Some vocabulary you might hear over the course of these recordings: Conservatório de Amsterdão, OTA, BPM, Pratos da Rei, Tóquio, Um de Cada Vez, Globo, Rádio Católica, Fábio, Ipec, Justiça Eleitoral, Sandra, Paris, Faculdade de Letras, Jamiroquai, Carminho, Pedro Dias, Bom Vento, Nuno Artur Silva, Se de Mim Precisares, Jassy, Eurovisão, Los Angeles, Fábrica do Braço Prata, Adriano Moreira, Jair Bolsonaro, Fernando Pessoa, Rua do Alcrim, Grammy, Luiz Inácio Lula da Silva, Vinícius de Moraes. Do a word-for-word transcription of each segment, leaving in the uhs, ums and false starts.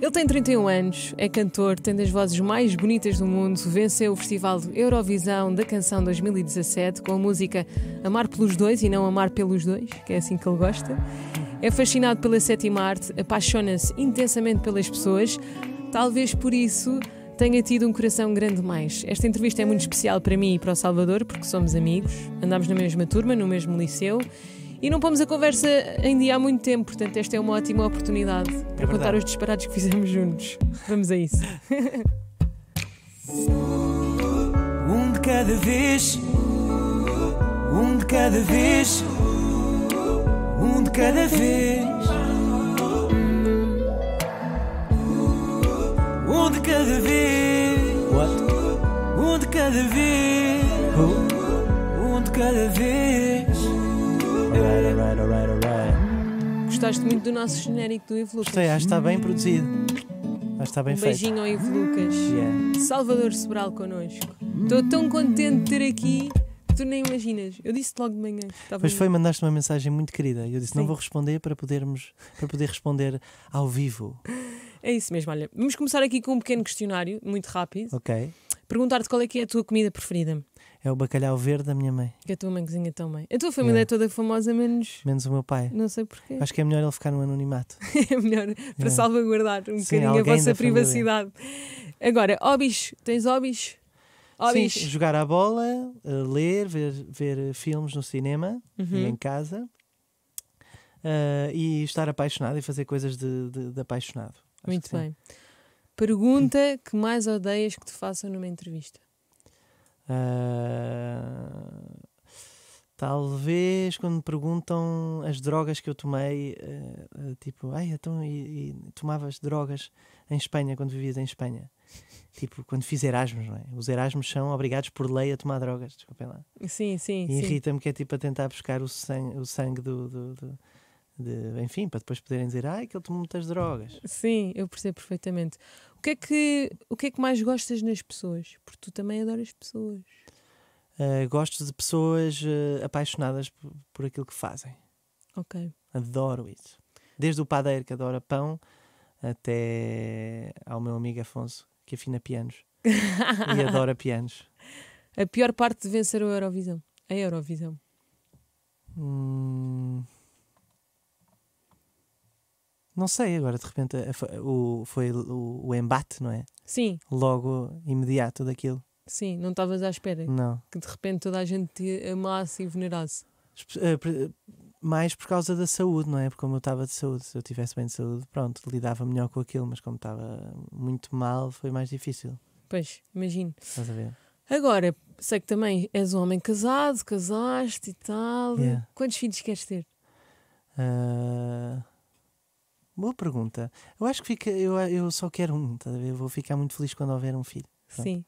Ele tem trinta e um anos, é cantor, tem das vozes mais bonitas do mundo, venceu o Festival Eurovisão da Canção dois mil e dezassete com a música Amar Pelos Dois e não Amar Pelos Dois, que é assim que ele gosta. É fascinado pela sétima arte, apaixona-se intensamente pelas pessoas, talvez por isso tenha tido um coração grande mais. Esta entrevista é muito especial para mim e para o Salvador, porque somos amigos, andámos na mesma turma, no mesmo liceu, e não pomos a conversa em dia há muito tempo, portanto esta é uma ótima oportunidade é para contar os disparados que fizemos juntos. Vamos a isso. Um de cada vez, um de cada vez, um de cada vez, um de cada vez, um de cada vez, um de cada vez. Alright, alright, alright, alright. Gostaste muito do nosso genérico do Ivo Lucas? Gostei, acho que está bem produzido. Acho que está bem um feito. Beijinho ao Ivo Lucas. Yeah. Salvador Sobral connosco. Estou tão contente de ter aqui, tu nem imaginas. Eu disse logo de manhã. Pois foi, mandaste uma mensagem muito querida. Eu disse, sim, não vou responder para podermos, para poder responder ao vivo. É isso mesmo, olha. Vamos começar aqui com um pequeno questionário, muito rápido. Ok. Perguntar-te qual é que é a tua comida preferida. É o bacalhau verde da minha mãe. Que a tua mãe cozinha tão bem. A tua família é, é toda famosa, menos... Menos o meu pai. Não sei porquê. Acho que é melhor ele ficar no anonimato. É melhor, para é. salvaguardar um Sim, bocadinho a vossa privacidade. Família. Agora, hobbies. Tens hobbies? Hobbies. Sim, jogar à bola, ler, ver, ver filmes no cinema, uhum, e em casa. Uh, e estar apaixonado e fazer coisas de, de, de apaixonado. Acho muito bem. Sim. Pergunta que mais odeias que te façam numa entrevista? Uh, talvez quando me perguntam as drogas que eu tomei, uh, uh, tipo, ai, então, e, e tomavas drogas em Espanha quando vivias em Espanha? Tipo, quando fiz Erasmus, não é? Os Erasmus são obrigados por lei a tomar drogas, desculpem lá. Sim, sim. E irrita-me que é tipo a tentar buscar o sangue, o sangue do, do, do de, enfim, para depois poderem dizer, ai, que ele tomou muitas drogas. Sim, eu percebo perfeitamente. O que é que, o que é que mais gostas nas pessoas? Porque tu também adoras pessoas. Uh, gosto de pessoas uh, apaixonadas por, por aquilo que fazem. Ok. Adoro isso. Desde o padeiro que adora pão até ao meu amigo Afonso, que afina pianos. E adora pianos. A pior parte de vencer a Eurovisão? A Eurovisão. Hum... Não sei, agora de repente o, foi o, o embate, não é? Sim. Logo imediato daquilo. Sim, não estavas à espera. Não. Que de repente toda a gente te amasse e venerasse. Mais por causa da saúde, não é? Porque como eu estava de saúde, se eu estivesse bem de saúde, pronto, lidava melhor com aquilo, mas como estava muito mal, foi mais difícil. Pois, imagino. Estás a ver? Agora, sei que também és um homem casado, casaste e tal. Yeah. Quantos filhos queres ter? Ah... Uh... Boa pergunta. Eu acho que fica, eu, eu só quero um, tá? Eu vou ficar muito feliz quando houver um filho. Pronto. Sim.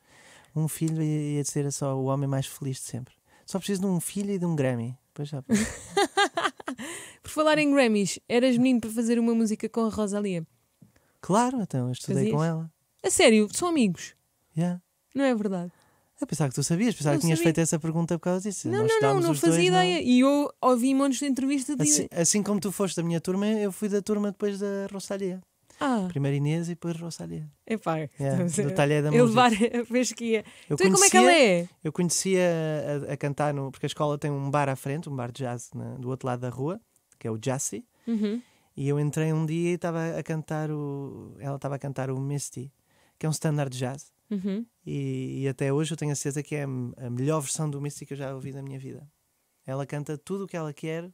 Um filho ia ser só o homem mais feliz de sempre. Só preciso de um filho e de um Grammy. Pois já. Por falar em Grammys, eras menino para fazer uma música com a Rosalía? Claro, então, eu estudei Fazias? com ela. A sério? São amigos? Já. Yeah. Não é verdade? Eu pensava que tu sabias, pensava não que tinhas sabia. feito essa pergunta por causa disso. Não, Nós não, não, não fazia dois, ideia. Não. E eu ouvi montes de entrevistas. De... Assim, assim como tu foste da minha turma, eu fui da turma depois da Rosalía. Ah. Primeiro Inês e depois Rosalía. É pá. Yeah, do talher da música. Levar a pesquia. Tu conhecia, como é que ela é? Eu conhecia a, a cantar, no, porque a escola tem um bar à frente, um bar de jazz na, do outro lado da rua, que é o Jassy. Uhum. E eu entrei um dia e estava a cantar o... Ela estava a cantar o Misty, que é um standard de jazz. Uhum. E, e até hoje eu tenho a certeza que é a melhor versão do Misty que eu já ouvi na minha vida. Ela canta tudo o que ela quer,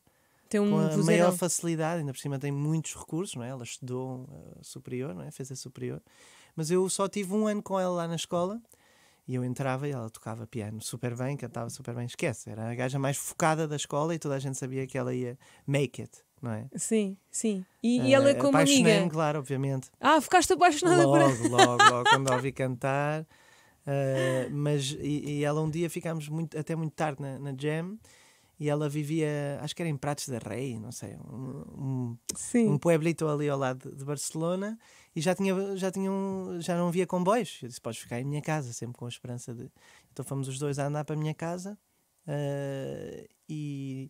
tem um com a vozeirão. maior facilidade, ainda por cima tem muitos recursos, não é? Ela estudou uh, superior, não é? Fez a superior. Mas eu só tive um ano com ela lá na escola e eu entrava e ela tocava piano super bem, cantava super bem, esquece, era a gaja mais focada da escola e toda a gente sabia que ela ia make it. Não é? Sim, sim. E, uh, e ela como amiga? Claro, obviamente. Ah, ficaste apaixonada por ela. Logo, logo, logo, quando a ouvi cantar. Uh, mas, e, e ela um dia ficámos muito, até muito tarde na, na jam e ela vivia, acho que era em Pratos da Rei, não sei, um, um, um pueblito ali ao lado de Barcelona e já, tinha, já, tinha um, já não via comboios. Eu disse, podes ficar em minha casa, sempre com a esperança de... Então fomos os dois a andar para a minha casa uh, e...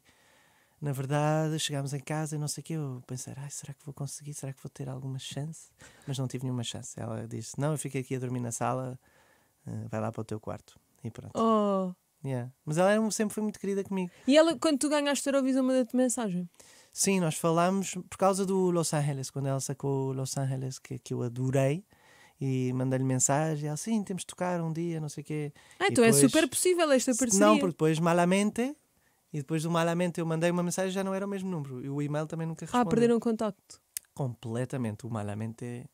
na verdade, chegámos em casa e não sei o que, eu pensei, ai, será que vou conseguir? Será que vou ter alguma chance? Mas não tive nenhuma chance. Ela disse, não, eu fico aqui a dormir na sala, uh, vai lá para o teu quarto. E pronto. Oh. Yeah. Mas ela era, sempre foi muito querida comigo. E ela, quando tu ganhaste a Eurovisão, mandou-te mensagem? Sim, nós falámos por causa do Los Angeles, quando ela sacou o Los Angeles, que, que eu adorei. E mandei-lhe mensagem, ela, sim, temos de tocar um dia, não sei o quê. Ah, então depois, é super possível esta parceria. Não, porque depois, malamente, e depois do malamente eu mandei uma mensagem, já não era o mesmo número. E o e-mail também nunca respondeu. Ah, perderam o contacto. Completamente, o malamente...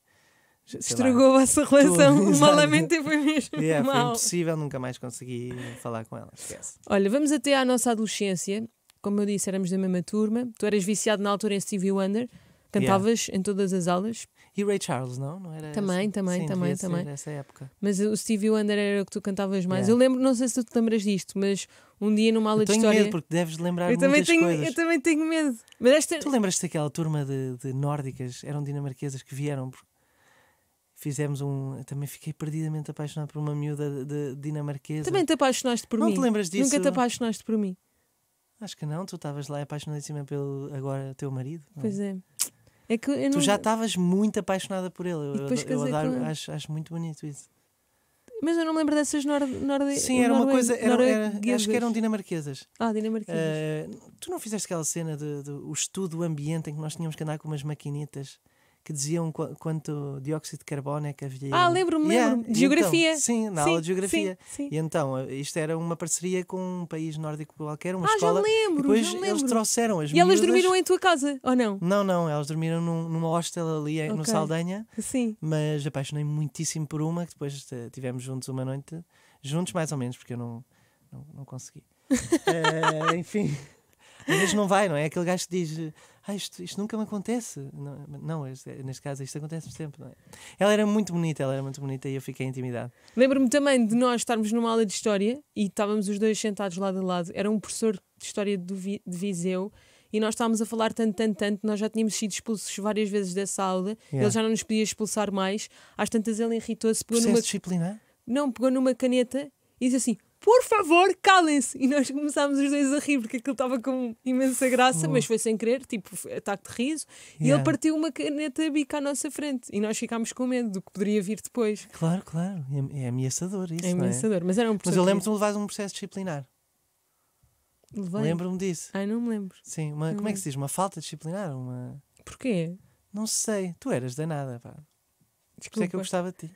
Estragou a vossa relação, tudo, o malamente foi mesmo yeah, mal. Foi impossível, nunca mais consegui falar com ela, esquece. Olha, vamos até à nossa adolescência. Como eu disse, éramos da mesma turma. Tu eras viciado na altura em Stevie Wonder. Cantavas yeah. em todas as aulas. E Ray Charles, não? Não era também, esse? também, Sim, também, também. Nessa época. Mas o Stevie Wonder era o que tu cantavas mais. Yeah. Eu lembro, não sei se tu te lembras disto, mas um dia numa aula eu de história... Eu tenho medo, porque deves lembrar eu muitas tenho, coisas. Eu também tenho medo. Mas esta... Tu lembras-te daquela turma de, de nórdicas, eram dinamarquesas que vieram... Por... Fizemos um... Eu também fiquei perdidamente apaixonado por uma miúda de, de dinamarquesa. Também te apaixonaste por não mim. Não te lembras disso? Nunca te apaixonaste por mim. Acho que não. Tu estavas lá apaixonadíssima pelo agora teu marido. Pois é. É que eu não... Tu já estavas muito apaixonada por ele. Eu, eu adoro, com... acho, acho muito bonito isso. Mas eu não lembro dessas norueguesas. Nor... Sim, era uma coisa. Era, era, acho que eram dinamarquesas. Ah, dinamarquesas. Uh, tu não fizeste aquela cena do, do o estudo do ambiente em que nós tínhamos que andar com umas maquinitas que diziam qu quanto dióxido de carbono é que havia. Ah, lembro-me, lembro-me. Yeah. Geografia. Então, sim, na sim, aula de geografia. Sim, sim. E então, isto era uma parceria com um país nórdico qualquer, uma ah, escola. Já lembro, e depois já lembro. Eles trouxeram as miúdas. E elas dormiram em tua casa, ou não? Não, não, elas dormiram num, numa hostel ali okay. no Saldanha. Sim. Mas apaixonei-me muitíssimo por uma, que depois tivemos juntos uma noite. Juntos mais ou menos, porque eu não, não, não consegui. é, enfim... Às vezes não vai, não é? Aquele gajo que diz ah, isto, isto nunca me acontece. Não, não isto, neste caso isto acontece sempre, não é? Ela era muito bonita, ela era muito bonita e eu fiquei intimidado. Lembro-me também de nós estarmos numa aula de História e estávamos os dois sentados lado a lado. Era um professor de História do Vi, de Viseu e nós estávamos a falar tanto, tanto, tanto. Nós já tínhamos sido expulsos várias vezes dessa aula. Yeah. Ele já não nos podia expulsar mais. Às tantas ele irritou-se. Processo numa... disciplinar? Não, pegou numa caneta e disse assim... Por favor, calem-se! E nós começámos os dois a rir, porque aquilo estava com imensa graça, uh. mas foi sem querer, tipo, ataque de riso. Yeah. E ele partiu uma caneta bica à nossa frente. E nós ficámos com medo do que poderia vir depois. Claro, claro. É, é ameaçador isso, é ameaçador, não é? Mas era um processo. Mas eu lembro-te de levar um processo disciplinar. Lembro-me disso. Ai, não me lembro. Sim, uma, como lembro. É que se diz? Uma falta disciplinar? Uma... Porquê? Não sei. Tu eras danada, pá. Por isso é que eu gostava de ti.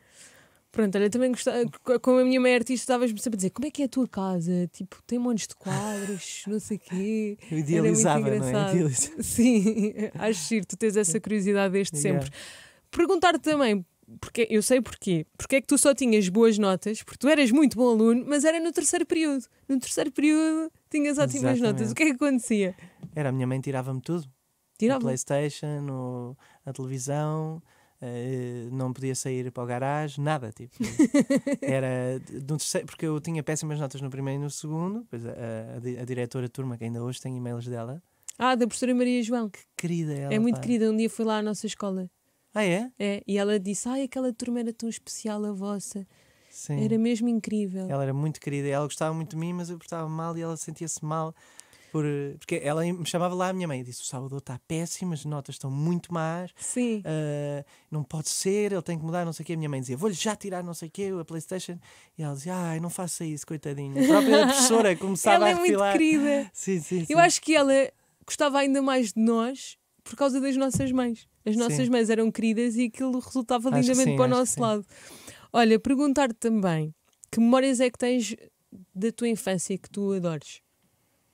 Pronto, olha, também gostava, com a minha mãe artista, estavas-me sempre a dizer, como é que é a tua casa? Tipo, tem montes de quadros, não sei o quê. Eu idealizava, não é? Idealizava. Sim, acho giro, tu tens essa curiosidade desde yeah. sempre. Perguntar-te também, porque, eu sei porquê, porque é que tu só tinhas boas notas, porque tu eras muito bom aluno, mas era no terceiro período. No terceiro período tinhas ótimas Exatamente. Notas, o que é que acontecia? Era, a minha mãe tirava-me tudo. Tirava-me? A PlayStation, no, a televisão... Uh, não podia sair para o garagem, nada, tipo. Era no terceiro, porque eu tinha péssimas notas no primeiro e no segundo. Pois a, a, a diretora de turma, que ainda hoje tem e-mails dela. Ah, da professora Maria João. Que querida ela. É muito pá. Querida. Um dia foi lá à nossa escola. Ah, é? É. E ela disse: ai, aquela turma era tão especial, a vossa. Sim. Era mesmo incrível. Ela era muito querida. Ela gostava muito de mim, mas eu portava mal e ela sentia-se mal. Por, porque ela me chamava lá a minha mãe e disse: o Salvador está péssimo, as notas estão muito más, Sim. Uh, não pode ser, ele tem que mudar, não sei o quê. A minha mãe dizia: vou-lhe já tirar, não sei o quê, a PlayStation. E ela dizia: ai, não faça isso, coitadinha. A própria professora começava ela a refilar. Ela é muito querida. Sim, sim, sim. Eu acho que ela gostava ainda mais de nós por causa das nossas mães. As nossas sim. mães eram queridas e aquilo resultava acho lindamente sim, para o nosso lado. Olha, perguntar-te também: que memórias é que tens da tua infância que tu adores?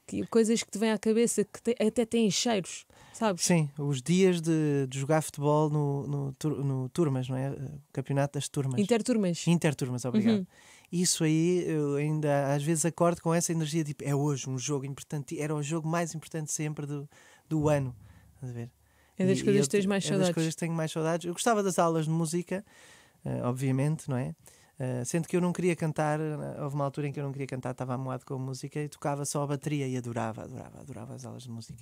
Que, coisas que te vêm à cabeça que te, até têm cheiros, sabes? Sim, os dias de, de jogar futebol no, no, tur, no Turmas, não é? O campeonato das turmas. Interturmas. Interturmas, obrigado. Uhum. Isso aí, eu ainda às vezes acordo com essa energia, tipo, é hoje um jogo importante, era o jogo mais importante sempre do, do ano. A ver. É das e, coisas que tens mais saudades. É das coisas que tenho mais saudades. Eu gostava das aulas de música, uh, obviamente, não é? Uh, sendo que eu não queria cantar, houve uma altura em que eu não queria cantar, estava amoado com a música e tocava só a bateria e adorava, adorava, adorava as aulas de música.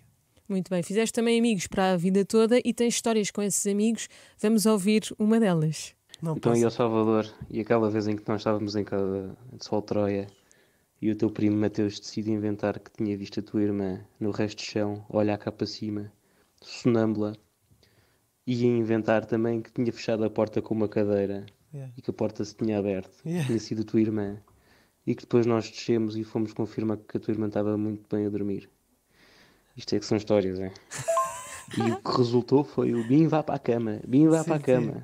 Muito bem, fizeste também amigos para a vida toda e tens histórias com esses amigos, vamos ouvir uma delas. Não então ia ao Salvador e aquela vez em que nós estávamos em casa de Sol Troia e o teu primo Mateus decide inventar que tinha visto a tua irmã no resto do chão, olhar cá para cima, sonâmbula, e inventar também que tinha fechado a porta com uma cadeira, yeah, e que a porta se tinha aberto, yeah, tinha sido a tua irmã, e que depois nós descemos e fomos confirmar que a tua irmã estava muito bem a dormir. Isto é que são histórias, é? E o que resultou foi o Bim vá para a cama, Bim vá sim, para a cama. Sim.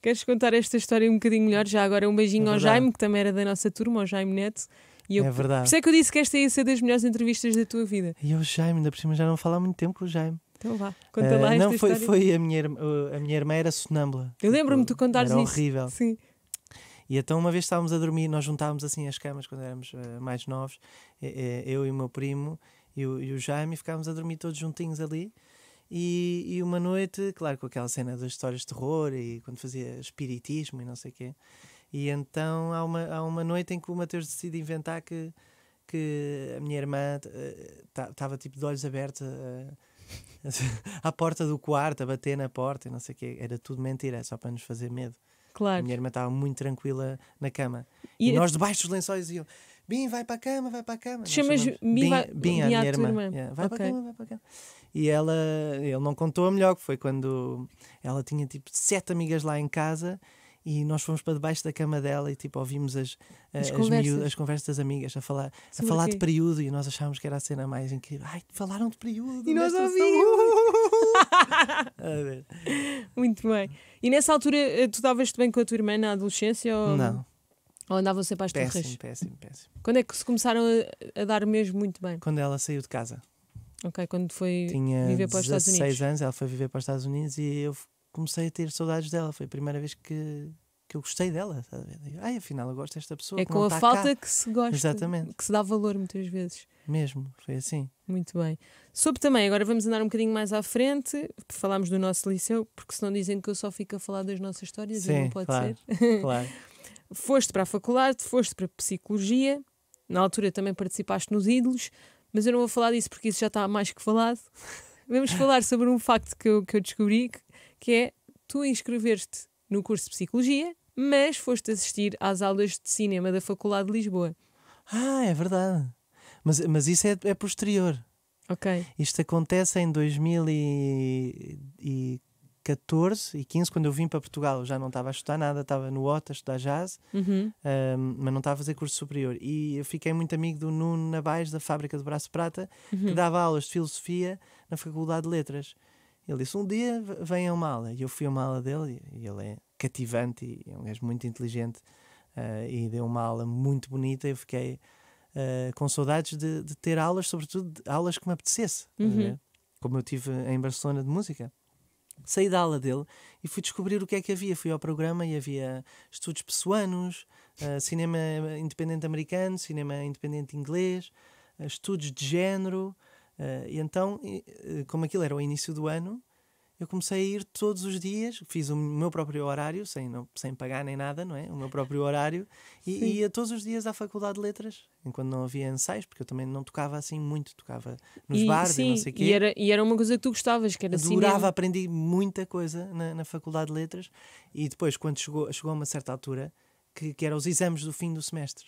Queres contar esta história um bocadinho melhor? Já agora um beijinho é ao Jaime, que também era da nossa turma, ao Jaime Neto. E eu, é verdade. Por isso é que eu disse que esta ia ser das melhores entrevistas da tua vida. E o Jaime, ainda por cima já não falo há muito tempo com o Jaime. Então vá, conta uh, lá esta não, foi, história. Foi a minha, a minha irmã era sonâmbula. Eu lembro-me de tu contares isso. Era horrível. Sim. E então uma vez estávamos a dormir, nós juntávamos assim as camas quando éramos uh, mais novos, eu e o meu primo e o, e o Jaime, ficávamos a dormir todos juntinhos ali. E, e uma noite, claro, com aquela cena das histórias de terror e quando fazia espiritismo e não sei o quê. E então há uma, há uma noite em que o Mateus decide inventar que, que a minha irmã estava uh, tipo de olhos abertos uh, à porta do quarto, a bater na porta e não sei o quê. Era tudo mentira, só para nos fazer medo. Claro. A minha irmã estava muito tranquila na cama. E, e nós debaixo dos lençóis iam... Bim, vai para a cama, vai para a cama. Tu chamas Bim a minha irmã. irmã. Yeah. Vai okay. para a cama, vai para a cama. E ela, ele não contou a melhor, que foi quando ela tinha tipo sete amigas lá em casa e nós fomos para debaixo da cama dela e tipo ouvimos as, as, as, conversas. Miúdas, as conversas das amigas a falar, a falar de período e nós achámos que era a cena mais incrível. Ai, falaram de período. E nós ouvimos. A ver. Muito bem. E nessa altura tu davas-te bem com a tua irmã na adolescência? Ou... Não. Ou andavam sempre às terras? Péssimo, péssimo, péssimo. Quando é que se começaram a, a dar mesmo muito bem? Quando ela saiu de casa. Ok, quando foi Tinha viver para os Estados Unidos. Tinha dezasseis anos, ela foi viver para os Estados Unidos e eu comecei a ter saudades dela. Foi a primeira vez que, que eu gostei dela. Sabe? Ai, afinal eu gosto desta pessoa. É com a falta que se gosta. Exatamente. Que se dá valor muitas vezes. Mesmo, foi assim. Muito bem. Sobre também, agora vamos andar um bocadinho mais à frente, falámos do nosso liceu, porque senão dizem que eu só fico a falar das nossas histórias. Sim, e não pode claro, ser. Claro. Foste para a faculdade, foste para a psicologia, na altura também participaste nos Ídolos, mas eu não vou falar disso porque isso já está mais que falado. Vamos falar sobre um facto que eu, que eu descobri, que, que é tu inscreveste no curso de psicologia, mas foste assistir às aulas de cinema da Faculdade de Lisboa. Ah, é verdade. Mas, mas isso é, é posterior. Ok. Isto acontece em dois mil e quatorze e quinze, quando eu vim para Portugal. Eu já não estava a estudar nada, estava no OTA a estudar jazz, uhum. um, mas não estava a fazer curso superior. E eu fiquei muito amigo do Nuno Nabais, da Fábrica do Braço Prata, uhum. que dava aulas de filosofia na Faculdade de Letras. Ele disse, um dia vem a uma aula. E eu fui a uma aula dele, e ele é cativante, e é um gajo muito inteligente, uh, e deu uma aula muito bonita. Eu fiquei uh, com saudades de, de ter aulas, sobretudo de aulas que me apetecesse, uhum. como eu tive em Barcelona de música. Saí da aula dele e fui descobrir o que é que havia. Fui ao programa e havia estudos pessoanos, uh, cinema independente americano, cinema independente inglês, uh, estudos de género. Uh, e então, uh, como aquilo era o início do ano, eu comecei a ir todos os dias. Fiz o meu próprio horário, sem, não, sem pagar nem nada, não é? O meu próprio horário. E ia todos os dias à Faculdade de Letras, enquanto não havia ensaios, porque eu também não tocava assim muito. Tocava nos e, bares sim, e não sei o quê. E era, e era uma coisa que tu gostavas, que era assim. Adorava, aprendi muita coisa na, na Faculdade de Letras. E depois, quando chegou, chegou a uma certa altura, que, que eram os exames do fim do semestre.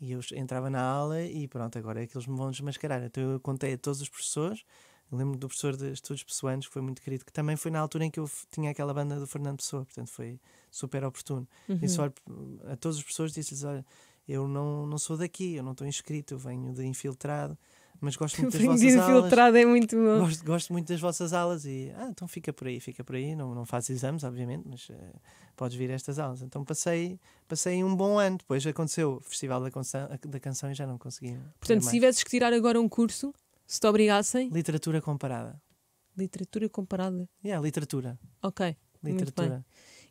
E eu entrava na aula e pronto, agora é que eles me vão desmascarar. Então eu contei a todos os professores. Eu lembro do professor de Estudos Pessoanos, que foi muito querido, que também foi na altura em que eu tinha aquela banda do Fernando Pessoa, portanto foi super oportuno. Uhum. Disse, olha, a todos os professores, disse-lhes, olha, eu não, não sou daqui, eu não estou inscrito, eu venho de infiltrado, mas gosto muito das vossas de aulas. Infiltrado é muito bom. Gosto, gosto muito das vossas aulas e, ah, então fica por aí, fica por aí, não, não faço exames, obviamente, mas uh, podes vir a estas aulas. Então passei, passei um bom ano, depois aconteceu o Festival da Canção, da Canção e já não consegui. Portanto, se tivesses que tirar agora um curso... Se te obrigassem... Literatura comparada. Literatura comparada? É, yeah, literatura. Ok, literatura. Muito bem.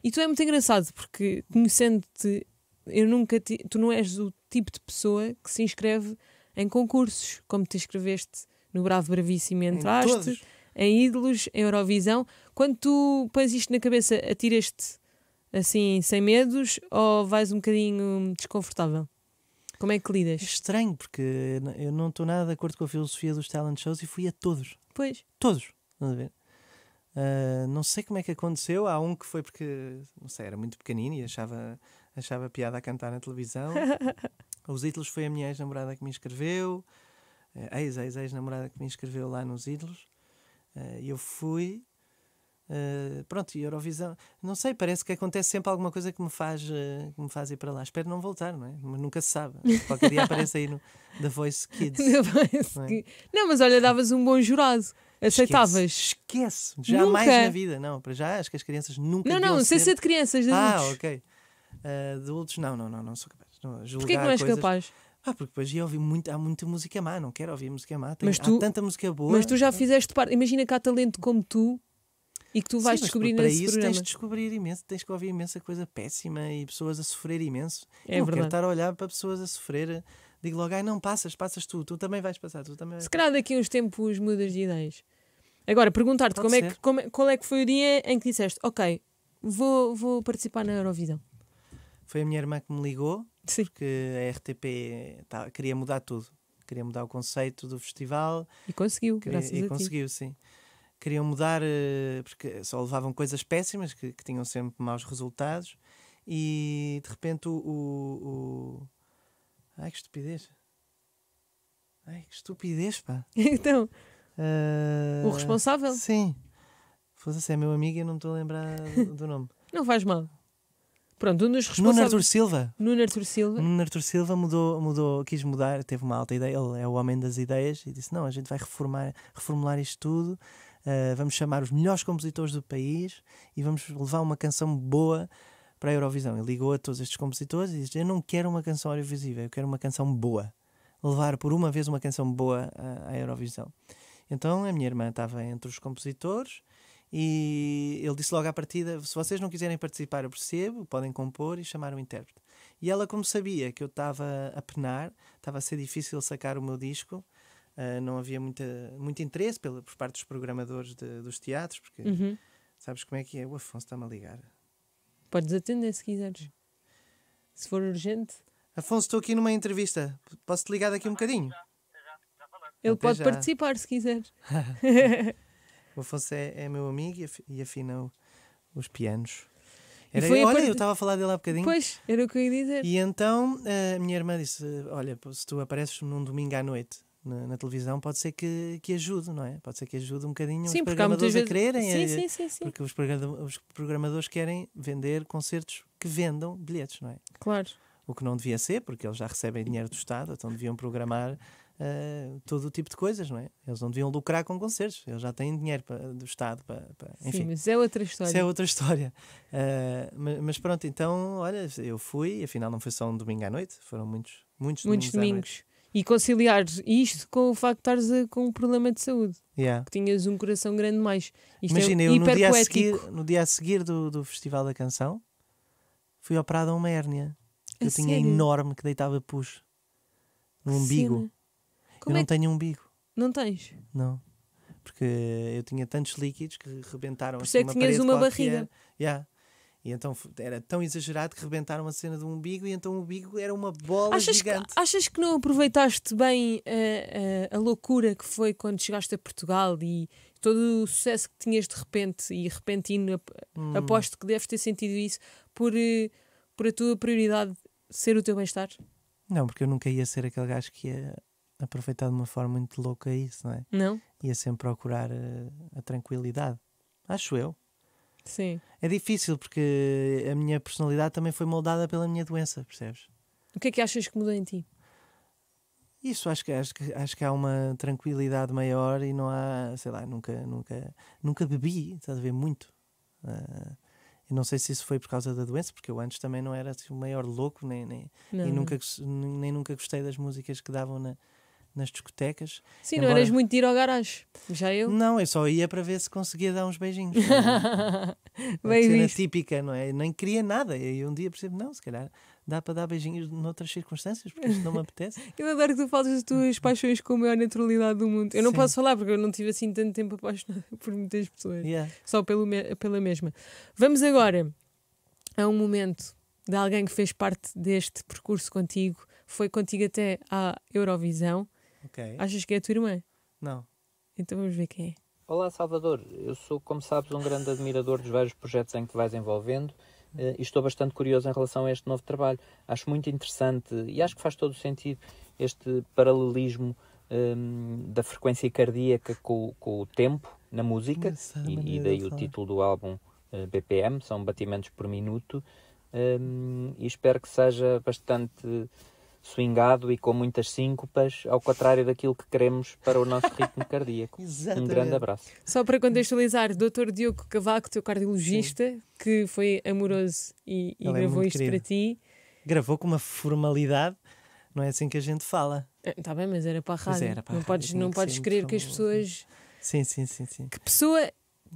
E tu é muito engraçado, porque conhecendo-te, eu nunca te, tu não és o tipo de pessoa que se inscreve em concursos, como te inscreveste no Bravo Bravíssimo e entraste, em, em Ídolos, em Eurovisão. Quando tu pões isto na cabeça, atiras-te assim, sem medos, ou vais um bocadinho desconfortável? Como é que lidas? É estranho, porque eu não estou nada de acordo com a filosofia dos talent shows e fui a todos. Pois. Todos. Vamos a ver. Uh, não sei como é que aconteceu. Há um que foi porque, não sei, era muito pequenino e achava, achava piada a cantar na televisão. Os Ídolos foi a minha ex-namorada que me inscreveu, ex-ex-ex-namorada que me inscreveu lá nos Ídolos. E eu fui... Uh, pronto, e Eurovisão, não sei, parece que acontece sempre alguma coisa que me faz, uh, que me faz ir para lá. Espero não voltar, não é? Mas nunca se sabe. Qualquer dia aparece aí no The Voice Kids. Não, é? que... não, mas olha, davas um bom jurado. Aceitavas? Esquece, esquece. Jamais nunca. Na vida, não. Para já, acho que as crianças nunca. Não, não, sem ser de crianças, de adultos. Ah, ok. Uh, adultos, não, não, não, não sou capaz. Não, porquê que não és coisas... capaz? Ah, porque depois ia ouvir muito, há muita música má, não quero ouvir música má. Tem, mas tu, há tanta música boa. Mas tu já fizeste parte, imagina que há talento como tu. E que tu vais Sim, descobrir nesse isso, programa. Tens de descobrir imenso, tens que ouvir imensa coisa péssima e pessoas a sofrer imenso. É eu não verdade. Quero estar a olhar para pessoas a sofrer. Digo logo, ai não, passas, passas tu, tu também vais passar. Tu também vais. Se calhar daqui a uns tempos mudas de ideias. Agora, perguntar-te como é que, como, qual é que foi o dia em que disseste, ok, vou, vou participar na Eurovisão. Foi a minha irmã que me ligou, Sim. porque a R T P tá, queria mudar tudo. Queria mudar o conceito do festival. E conseguiu, queria, graças e a E conseguiu, ti. Sim. Queriam mudar, porque só levavam coisas péssimas, que, que tinham sempre maus resultados, e de repente o, o, o... Ai, que estupidez! Ai, que estupidez, pá! Então, uh... o responsável? Sim. Foda-se, é meu amigo e eu não me estou a lembrar do nome. Não faz mal. Pronto, um dos responsáveis... Nuno Artur Silva. Nuno Artur Silva. Nuno Artur Silva mudou, mudou, quis mudar, teve uma alta ideia, ele é o homem das ideias, e disse, não, a gente vai reformar, reformular isto tudo... Uh, vamos chamar os melhores compositores do país e vamos levar uma canção boa para a Eurovisão. Ele ligou a todos estes compositores e disse, eu não quero uma canção audiovisiva, eu quero uma canção boa. Levar por uma vez uma canção boa à, à Eurovisão. Então a minha irmã estava entre os compositores e ele disse logo à partida, se vocês não quiserem participar eu percebo, podem compor e chamar o intérprete. E ela, como sabia que eu estava a penar, estava a ser difícil sacar o meu disco, Uh, não havia muita, muito interesse pela, por parte dos programadores de, dos teatros, porque uhum. sabes como é que é? O Afonso está-me a ligar. Podes atender se quiseres. Se for urgente. Afonso, estou aqui numa entrevista. Posso-te ligar daqui um bocadinho? Já, já, já falando. Ele pode já. Participar se quiser. O Afonso é, é meu amigo e, af, e afina os pianos. Era, olha, part... eu estava a falar dele há bocadinho. Pois, era o que eu ia dizer. E então a minha irmã disse, olha, se tu apareces num domingo à noite Na, na televisão, pode ser que, que ajude, não é? Pode ser que ajude um bocadinho sim, os programadores vezes... a quererem. Sim, sim, sim, sim. Porque os, program... os programadores querem vender concertos que vendam bilhetes, não é? Claro. O que não devia ser, porque eles já recebem dinheiro do Estado, então deviam programar uh, todo o tipo de coisas, não é? Eles não deviam lucrar com concertos, eles já têm dinheiro pra, do Estado. Pra, pra... Enfim, sim, mas é outra história. Isso é outra história. Uh, mas, mas pronto, então, olha, eu fui, afinal não foi só um domingo à noite, foram muitos, muitos, muitos domingos. E conciliar isto com o facto de estares com um problema de saúde. Yeah. Que tinhas um coração grande mais. Isto imagina, é eu no dia a seguir, no dia a seguir do, do Festival da Canção, fui operado a uma hérnia. Eu sério? Tinha enorme que deitava pus. No que umbigo. Eu é não que... tenho umbigo. Não tens? Não. Porque eu tinha tantos líquidos que rebentaram. Por isso é que tinhas uma barriga. Yeah. E então era tão exagerado que rebentaram a cena do umbigo e então o umbigo era uma bola achas gigante. Que, achas que não aproveitaste bem a, a, a loucura que foi quando chegaste a Portugal e todo o sucesso que tinhas de repente e repentino, hum. aposto que deves ter sentido isso, por, por a tua prioridade ser o teu bem-estar? Não, porque eu nunca ia ser aquele gajo que ia aproveitar de uma forma muito louca isso, não é? Não? Ia sempre procurar a, a tranquilidade, acho eu. Sim. É difícil porque a minha personalidade também foi moldada pela minha doença, percebes? O que é que achas que mudou em ti? Isso, acho que, acho que, acho que há uma tranquilidade maior e não há, sei lá, nunca, nunca, nunca bebi, estás a ver, muito. Uh, eu não sei se isso foi por causa da doença, porque eu antes também não era assim, o maior louco, nem, nem, não, nem, nunca, nem nunca gostei das músicas que davam na... nas discotecas. Sim, embora... não eras muito de ir ao garagem. Já eu? Não, eu só ia para ver se conseguia dar uns beijinhos. Uma cena típica, não é? Nem queria nada. E um dia percebo, não, se calhar dá para dar beijinhos noutras circunstâncias, porque isto não me apetece. Eu adoro que tu falas as tuas paixões com a maior naturalidade do mundo. Eu não Sim. posso falar, porque eu não tive assim tanto tempo apaixonada por muitas pessoas. Yeah. Só pelo me... pela mesma. Vamos agora a um momento de alguém que fez parte deste percurso contigo. Foi contigo até à Eurovisão. Okay. Achas que é a tua irmã? Não. Então vamos ver quem é. Olá Salvador, eu sou, como sabes, um grande admirador dos vários projetos em que te vais envolvendo e estou bastante curioso em relação a este novo trabalho. Acho muito interessante e acho que faz todo o sentido este paralelismo um, da frequência cardíaca com, com o tempo na música, e, e daí o título do álbum uh, B P M, são batimentos por minuto, um, e espero que seja bastante swingado e com muitas síncopas, ao contrário daquilo que queremos para o nosso ritmo cardíaco. Um grande abraço. Só para contextualizar, doutor Diogo Cavaco, teu cardiologista, sim, que foi amoroso e, e gravou é isto querido. Para ti. Gravou com uma formalidade, não é assim que a gente fala. Está bem, mas era para a rádio. Era para não a rádio. Podes, não que podes crer que as pessoas... Sim, sim, sim, sim. Que pessoa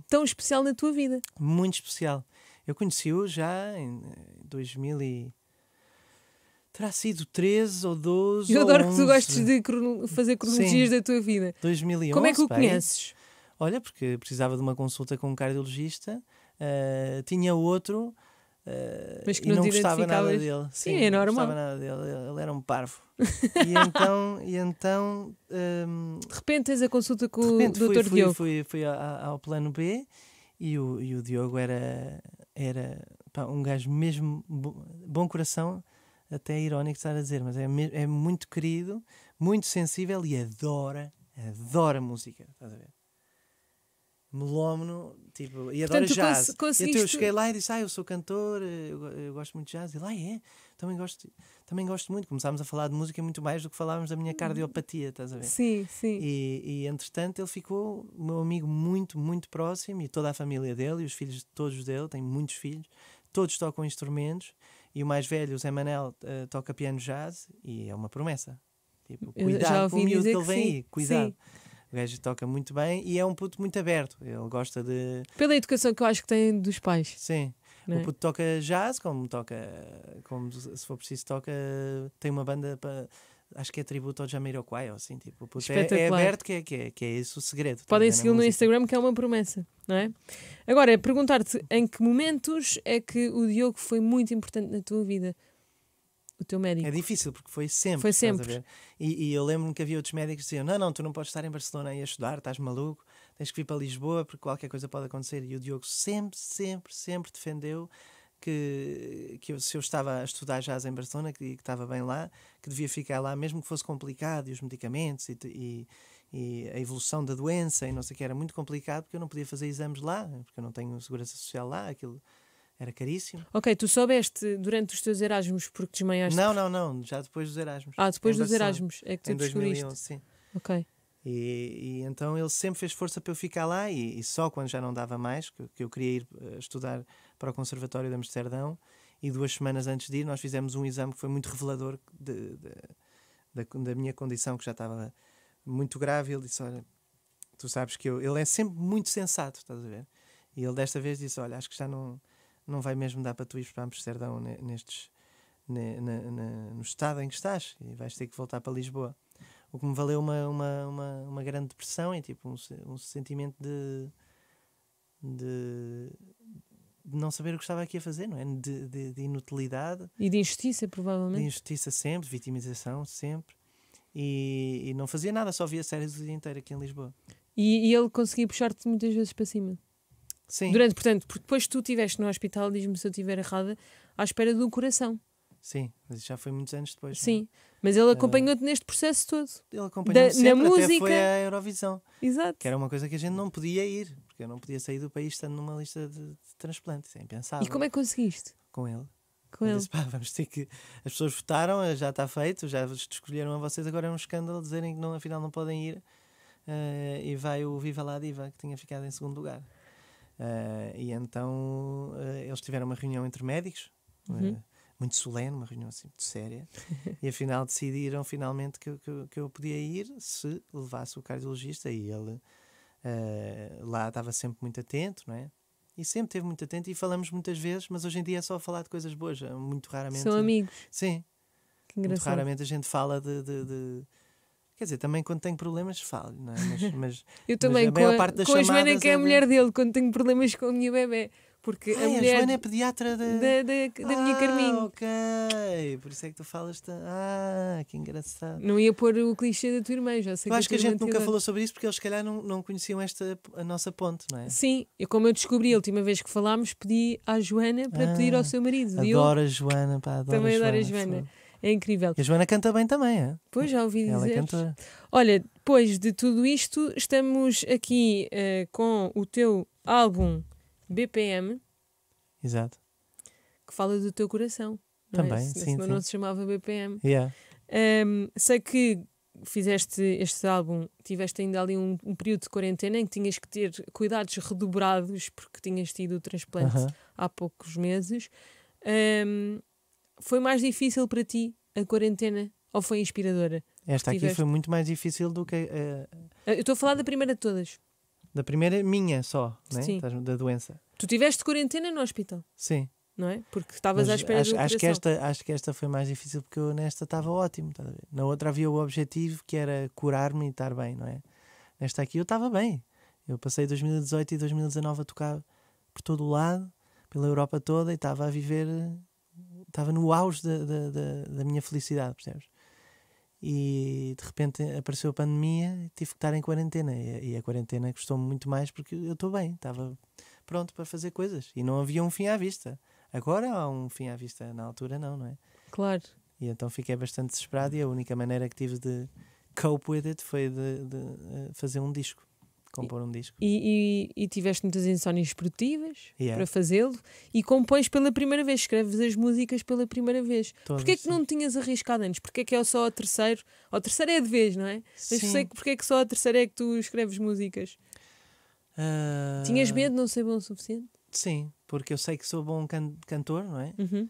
tão especial na tua vida. Muito especial. Eu conheci-o já em dois mil e... Terá sido treze ou doze. Eu adoro ou onze. Que tu gostes de crono fazer cronologias, sim, da tua vida. dois mil e onze. Como é que o conheces? Olha, porque precisava de uma consulta com um cardiologista, uh, tinha outro, uh, mas que não, e não gostava nada dele. Sim, sim, é normal. Não gostava nada dele, ele era um parvo. E então, e então um, de repente tens a consulta com o doutor fui, Diogo. Fui, fui, fui ao plano B e o, e o Diogo era, era pá, um gajo mesmo bom coração. Até é irónico estar a dizer, mas é, é muito querido, muito sensível e adora, adora música, estás a ver? Melómano, tipo, e adora portanto, jazz. Conseguiste... Então eu cheguei lá e disse, ah, eu sou cantor, eu, eu gosto muito de jazz. E lá, ah, é, também gosto, também gosto muito. Começámos a falar de música muito mais do que falávamos da minha cardiopatia, estás a ver? Sim, sim. E, e entretanto ele ficou meu amigo muito, muito próximo, e toda a família dele, e os filhos de todos dele, tem muitos filhos, todos tocam instrumentos. E o mais velho, o Zé Manel, uh, toca piano jazz e é uma promessa. Tipo, cuidado com o miúdo que ele vem aí, cuidado. Sim. O gajo toca muito bem e é um puto muito aberto. Ele gosta de... Pela educação que eu acho que tem dos pais. Sim. Não é? O puto toca jazz, como toca... Como, se for preciso, toca... Tem uma banda para... Acho que é tributo ao Jamiroquai, ou assim, tipo... O puto é, é aberto, que é, que, é, que é esse o segredo. Podem segui-lo no Instagram, que é uma promessa, não é? Agora, perguntar-te em que momentos é que o Diogo foi muito importante na tua vida? O teu médico? É difícil, porque foi sempre. Foi sempre. E, e eu lembro-me que havia outros médicos que diziam, não, não, tu não podes estar em Barcelona e a estudar, estás maluco, tens que vir para Lisboa, porque qualquer coisa pode acontecer. E o Diogo sempre, sempre, sempre defendeu... Que, que eu, se eu estava a estudar jazz em Barcelona, que, que estava bem lá, que devia ficar lá, mesmo que fosse complicado, e os medicamentos e, e, e a evolução da doença e não sei o que, era muito complicado, porque eu não podia fazer exames lá, porque eu não tenho segurança social lá, aquilo era caríssimo. Ok, tu soubeste durante os teus Erasmus, porque desmaiaste? Não, não, não, já depois dos Erasmus. Ah, depois dos Erasmus é que tu descobriste. Em dois mil e onze, sim. Ok. E, e então ele sempre fez força para eu ficar lá, e, e só quando já não dava mais, que, que eu queria ir estudar para o Conservatório de Amsterdão, e duas semanas antes de ir nós fizemos um exame que foi muito revelador de, de, de, da, da minha condição, que já estava muito grave. Ele disse, olha, tu sabes que eu... Ele é sempre muito sensato, estás a ver? E ele desta vez disse, olha, acho que já não, não vai mesmo dar para tu ir para Amsterdão nestes, ne, na, na, no estado em que estás, e vais ter que voltar para Lisboa. O que me valeu uma, uma, uma, uma grande depressão e tipo, um, um sentimento de, de, de não saber o que estava aqui a fazer, não é? De, de, de inutilidade. E de injustiça, provavelmente. De injustiça sempre, de vitimização sempre. E, e não fazia nada, só via séries o dia inteiro aqui em Lisboa. E, e ele conseguia puxar-te muitas vezes para cima? Sim. Durante, portanto, porque depois tu estiveste no hospital, diz-me se eu estiver errada, à espera do coração. Sim, mas já foi muitos anos depois. Sim, não? Mas ele acompanhou-te uh, neste processo todo. Ele acompanhou-me sempre, na música. Até foi a Eurovisão. Exato. Que era uma coisa que a gente não podia ir, porque eu não podia sair do país estando numa lista de, de transplantes, é impensável. E como é que conseguiste? Com ele. Com ele. Disse, pá, vamos ter que... As pessoas votaram, já está feito, já escolheram a vocês, agora é um escândalo dizerem que não, afinal não podem ir. Uh, e vai o Viva lá Diva, que tinha ficado em segundo lugar. Uh, e então uh, eles tiveram uma reunião entre médicos, uhum. uh, muito solene, uma reunião assim muito séria, e afinal decidiram finalmente que, que, que eu podia ir se levasse o cardiologista, e ele uh, lá estava sempre muito atento, não é? E sempre esteve muito atento, e falamos muitas vezes, mas hoje em dia é só falar de coisas boas, muito raramente... São amigos? Sim, que engraçado. Muito raramente a gente fala de... de, de Quer dizer, também quando tenho problemas falo, não é? Mas, mas eu também, mas a maior com a, parte das com a Joana, que é a mulher dele, quando tenho problemas com a minha bebê. Porque ah, a, mulher a Joana é pediatra da, da, da, da ah, minha Carminho. Ok, por isso é que tu falas. T... Ah, que engraçado. Não ia pôr o clichê da tua irmã, já sei. Eu que acho que a gente nunca falou sobre isso porque eles, se calhar, não, não conheciam esta, a nossa ponte, não é? Sim, e como eu descobri a última vez que falámos, pedi à Joana para ah, pedir ao seu marido. Adoro eu... a Joana, pá, adoro. Também adoro a Joana. Joana. É incrível. E a Joana canta bem também, é? Pois, já ouvi dizer. Ela é cantora. Olha, depois de tudo isto, estamos aqui uh, com o teu álbum. B P M. Exato. Que fala do teu coração. Também, não é? Sim, senão sim. Não se chamava B P M. Yeah. Um, sei que fizeste este álbum, tiveste ainda ali um, um período de quarentena em que tinhas que ter cuidados redobrados porque tinhas tido o transplante uh-huh. há poucos meses. Um, foi mais difícil para ti a quarentena ou foi inspiradora? Esta aqui tiveste... foi muito mais difícil do que... Uh... Eu estou a falar da primeira de todas. Da primeira, minha só, né? Da doença. Tu tiveste quarentena no hospital? Sim. Não é? Porque estavas à espera de acho que esta Acho que esta foi mais difícil porque eu nesta estava ótimo. Tá? Na outra havia o objetivo que era curar-me e estar bem, não é? Nesta aqui eu estava bem. Eu passei dois mil e dezoito e dois mil e dezanove a tocar por todo o lado, pela Europa toda, e estava a viver... Estava no auge da, da, da, da minha felicidade, percebes? E de repente apareceu a pandemia e tive que estar em quarentena. E a quarentena custou-me muito mais porque eu estou bem, estava pronto para fazer coisas. E não havia um fim à vista. Agora há um fim à vista, na altura não, não é? Claro. E então fiquei bastante desesperado e a única maneira que tive de cope with it foi de, de fazer um disco. Compor um disco. E, e, e tiveste muitas insónias produtivas yeah. para fazê-lo e compões pela primeira vez, escreves as músicas pela primeira vez. Todas, porquê é que sim. não tinhas arriscado antes? Porquê é que é só o terceiro? O terceiro é de vez, não é? Mas sei que porquê é que só o terceiro é que tu escreves músicas? Uh... Tinhas medo de não ser bom o suficiente? Sim, porque eu sei que sou bom can cantor, não é? Uhum.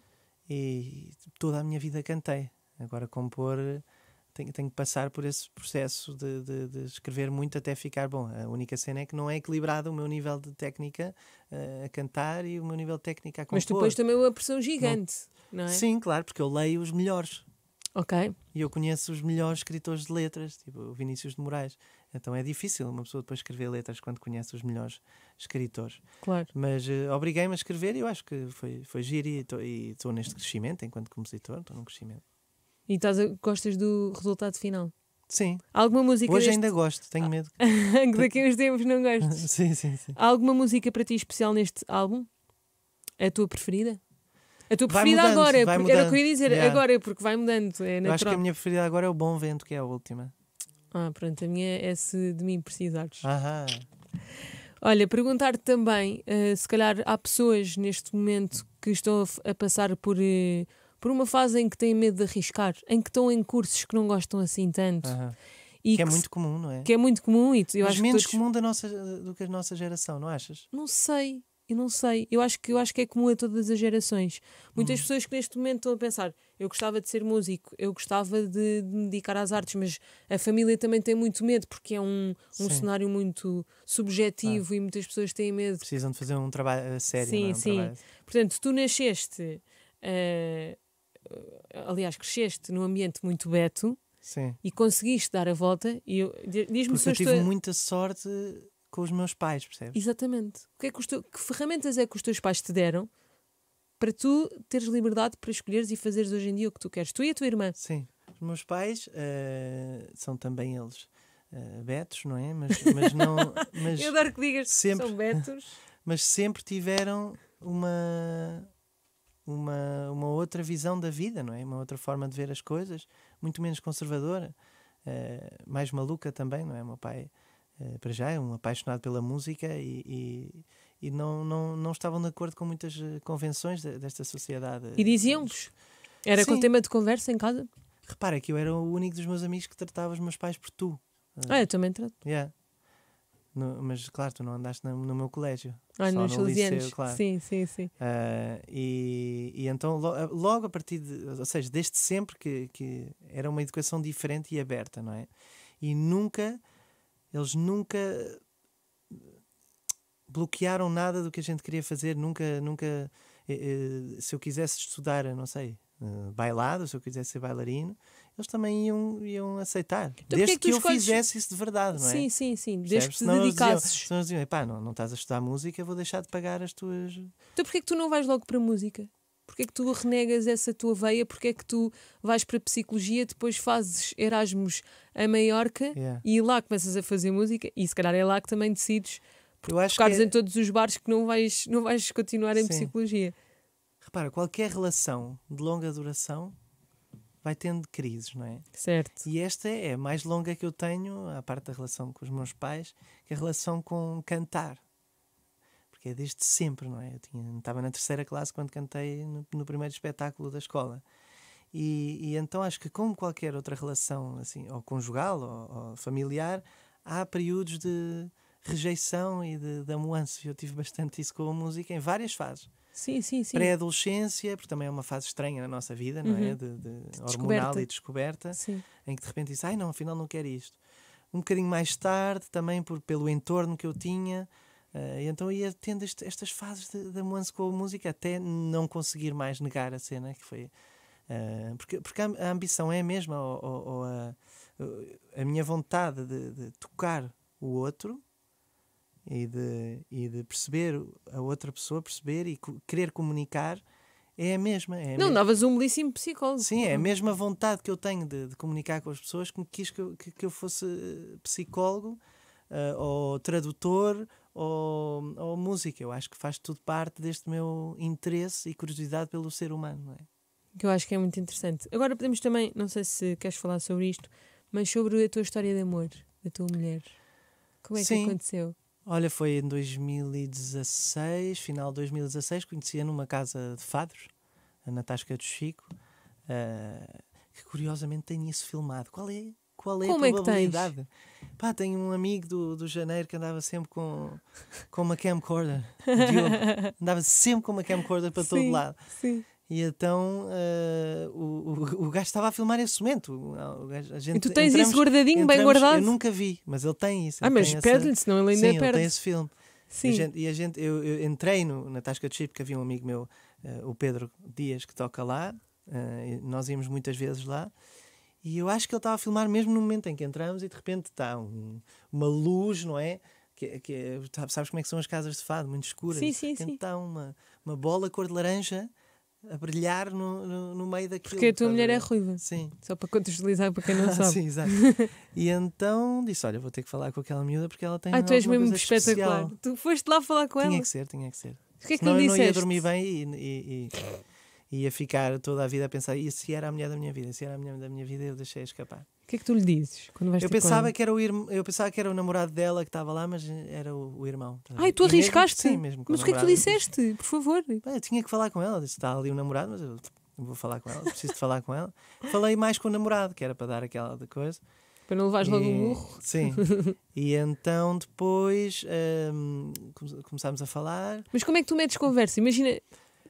E toda a minha vida cantei. Agora compor... Tenho, tenho que passar por esse processo de, de, de escrever muito até ficar bom. A única cena é que não é equilibrado o meu nível de técnica uh, a cantar e o meu nível de técnica a compor. Mas tu pões também uma pressão gigante, não, não é? Sim, claro, porque eu leio os melhores. Ok. E eu conheço os melhores escritores de letras, tipo o Vinícius de Moraes. Então é difícil uma pessoa depois escrever letras quando conhece os melhores escritores. Claro. Mas uh, obriguei-me a escrever e eu acho que foi, foi giro e estou neste crescimento, enquanto compositor, estou num crescimento. E estás a, gostas do resultado final? Sim. Alguma música Hoje deste... ainda gosto, tenho medo. Que daqui a uns tempos não gostes. Sim, sim, sim. Há alguma música para ti especial neste álbum? A tua preferida? A tua preferida mudando, agora, porque mudando. Era o que eu ia dizer, yeah. agora, porque vai mudando. É eu acho que a minha preferida agora é o Bom Vento, que é a última. Ah, pronto, a minha é Se de Mim Precisares. Ahá. Olha, perguntar-te também, uh, se calhar há pessoas neste momento que estão a, a passar por... Uh, por uma fase em que têm medo de arriscar, em que estão em cursos que não gostam assim tanto. Uhum. E que, que é muito comum, não é? Que é muito comum. E eu Mas acho menos que todos... comum da nossa, do que a nossa geração, não achas? Não sei, eu não sei. Eu acho que, eu acho que é comum a todas as gerações. Muitas hum. pessoas que neste momento estão a pensar, eu gostava de ser músico, eu gostava de, de me dedicar às artes, mas a família também tem muito medo, porque é um, um cenário muito subjetivo ah. e muitas pessoas têm medo. Precisam de fazer um trabalho a sério. Sim, não é? um sim. Trabalho... Portanto, tu nasceste... Uh, aliás, cresceste num ambiente muito beto Sim. e conseguiste dar a volta e eu, diz-me porque eu tive estou... muita sorte com os meus pais, percebes? Exatamente. O que, é que, os teus, que ferramentas é que os teus pais te deram para tu teres liberdade para escolheres e fazeres hoje em dia o que tu queres? Tu e a tua irmã. Sim, os meus pais uh, são também eles uh, betos, não é? Mas, mas não... Mas eu adoro que digas sempre, que são betos. Mas sempre tiveram uma... Uma, uma outra visão da vida, não é? Uma outra forma de ver as coisas, muito menos conservadora, uh, mais maluca também, não é? O meu pai, uh, para já, é um apaixonado pela música e, e, e não, não, não estavam de acordo com muitas convenções de, desta sociedade. E diziam-vos? Era Sim. com o tema de conversa em casa? Repara que eu era o único dos meus amigos que tratava os meus pais por tu. Uh, ah, eu também trato. Yeah. No, mas claro, tu não andaste no, no meu colégio. Ah, só nos no liceu, claro. Sim, sim, sim. Uh, e, e então, lo, logo a partir de... Ou seja, desde sempre que, que era uma educação diferente e aberta, não é? E nunca... Eles nunca bloquearam nada do que a gente queria fazer. Nunca... nunca eh, eh, se eu quisesse estudar, não sei, uh, bailado, se eu quisesse ser bailarino, eles também iam, iam aceitar. Então, desde que, é que eu escolhes... fizesse isso de verdade, não é? Sim, sim, sim. Desde que te dedicasses. Senão eles diziam, pá, não, não estás a estudar música, vou deixar de pagar as tuas... Então porquê é que tu não vais logo para a música? Porquê é que tu renegas essa tua veia? Porquê é que tu vais para a psicologia, depois fazes Erasmus a Maiorca, yeah, e lá começas a fazer música e se calhar é lá que também decides, porque tocares é... em todos os bares, que não vais, não vais continuar em, sim, psicologia. Repara, qualquer relação de longa duração vai tendo crises, não é? Certo. E esta é a mais longa que eu tenho, à parte da relação com os meus pais, que é a relação com cantar. Porque é desde sempre, não é? Eu tinha, estava na terceira classe quando cantei no, no primeiro espetáculo da escola. E, e então acho que, como qualquer outra relação, assim, ou conjugal ou, ou familiar, há períodos de rejeição e de, de amuanço. Eu tive bastante isso com a música em várias fases. Sim, sim, sim. Pré-adolescência, porque também é uma fase estranha na nossa vida, não, uhum, é? De, de, de hormonal descoberta. E descoberta, sim, em que de repente disse, ai não, afinal não quero isto. Um bocadinho mais tarde, também por, pelo entorno que eu tinha, uh, e então ia tendo este, estas fases de, de amuanço com a música, até não conseguir mais negar a cena, que foi... Uh, porque, porque a ambição é a mesma, ou, ou, ou a, a minha vontade de, de tocar o outro, E de, e de perceber a outra pessoa, perceber e co querer comunicar, é a mesma. É a não, davas um belíssimo psicólogo. Sim, é a mesma vontade que eu tenho de, de comunicar com as pessoas que me quis que eu, que, que eu fosse psicólogo, uh, ou tradutor, ou, ou música. Eu acho que faz tudo parte deste meu interesse e curiosidade pelo ser humano, não é? Que eu acho que é muito interessante. Agora podemos também, não sei se queres falar sobre isto, mas sobre a tua história de amor, da tua mulher. Como é, sim, que aconteceu? Olha, foi em dois mil e dezasseis, final de dois mil e dezasseis, conhecia numa casa de fados, na Tasca do Chico, uh, que curiosamente tem isso filmado. Qual é, qual é Como a probabilidade? É que tens? Pá, tenho um amigo do, do Janeiro que andava sempre com, com uma camcorder. Diogo, andava sempre com uma camcorder para, sim, todo lado. Sim. E então uh, o, o, o gajo estava a filmar esse momento. O gajo, a gente, e tu tens entramos, isso guardadinho, entramos, bem guardado? Eu nunca vi, mas ele tem isso. Ah, mas pede-lhe, senão ele ainda é perto. Sim, ele tem esse filme. Sim. A gente, e a gente, eu, eu entrei no, na Tasca de Chip, porque havia um amigo meu, uh, o Pedro Dias, que toca lá. Uh, nós íamos muitas vezes lá. E eu acho que ele estava a filmar mesmo no momento em que entramos, e de repente está um, uma luz, não é? Que, que, sabes como é que são as casas de fado? Muito escuras. Sim, sim, sim. Está uma, uma bola cor de laranja a brilhar no, no, no meio daquilo. Porque a tua mulher é ruiva. Sim. Só para contextualizar para quem não sabe. Sim, exato. E então disse, olha, vou ter que falar com aquela miúda porque ela tem... Ah, tu és mesmo espetacular. Especial. Tu foste lá falar com ela? Tinha que ser, tinha que ser. O que é que tu disseste? Senão eu não ia dormir bem e, e, e, e ia ficar toda a vida a pensar, e se era a mulher da minha vida? Se era a mulher da minha vida, eu deixei escapar. O que é que tu lhe dizes? Quando vais eu, pensava que era o irm... eu pensava que era o namorado dela que estava lá, mas era o, o irmão. Ai, tu arriscaste? Mesmo, sim, mesmo. Mas o que é que tu disseste? Por favor. Eu tinha que falar com ela. Disse, está ali o namorado, mas eu vou falar com ela. Preciso de falar com ela. Falei mais com o namorado, que era para dar aquela coisa. Para não levares e... logo o burro. Sim. E então depois hum, começámos a falar. Mas como é que tu metes conversa? Imagina...